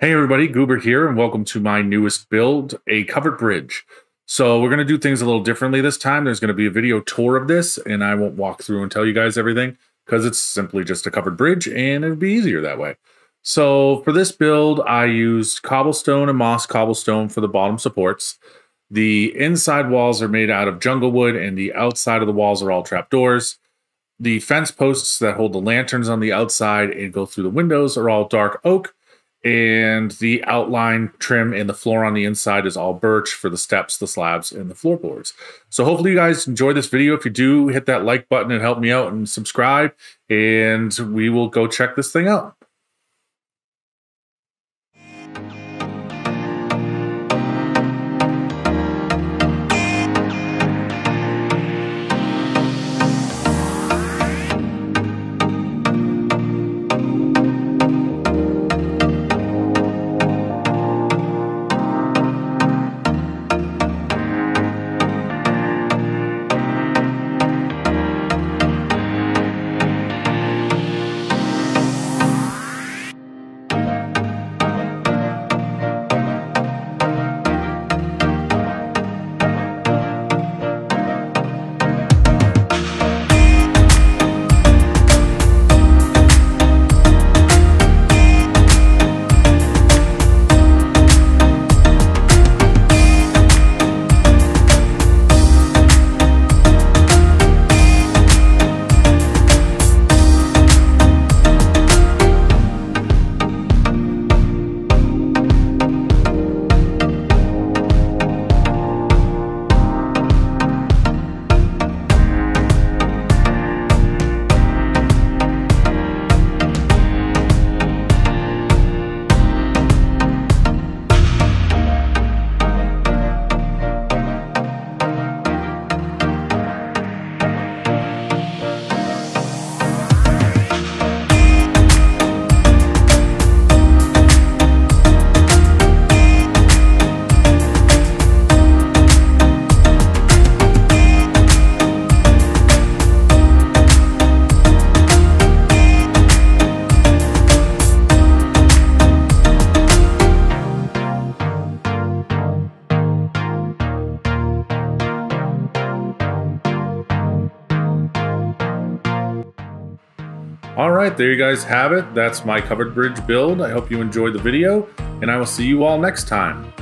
Hey everybody, Goober here, and welcome to my newest build, a covered bridge. So we're going to do things a little differently this time. There's going to be a video tour of this, and I won't walk through and tell you guys everything because it's simply just a covered bridge, and it'd be easier that way. So for this build, I used cobblestone and moss cobblestone for the bottom supports. The inside walls are made out of jungle wood, and the outside of the walls are all trapdoors. The fence posts that hold the lanterns on the outside and go through the windows are all dark oak. And the outline trim and the floor on the inside is all birch for the steps, the slabs, and the floorboards. So hopefully you guys enjoy this video. If you do, hit that like button and help me out and subscribe, and we will go check this thing out. All right, there you guys have it. That's my covered bridge build. I hope you enjoyed the video, and I will see you all next time.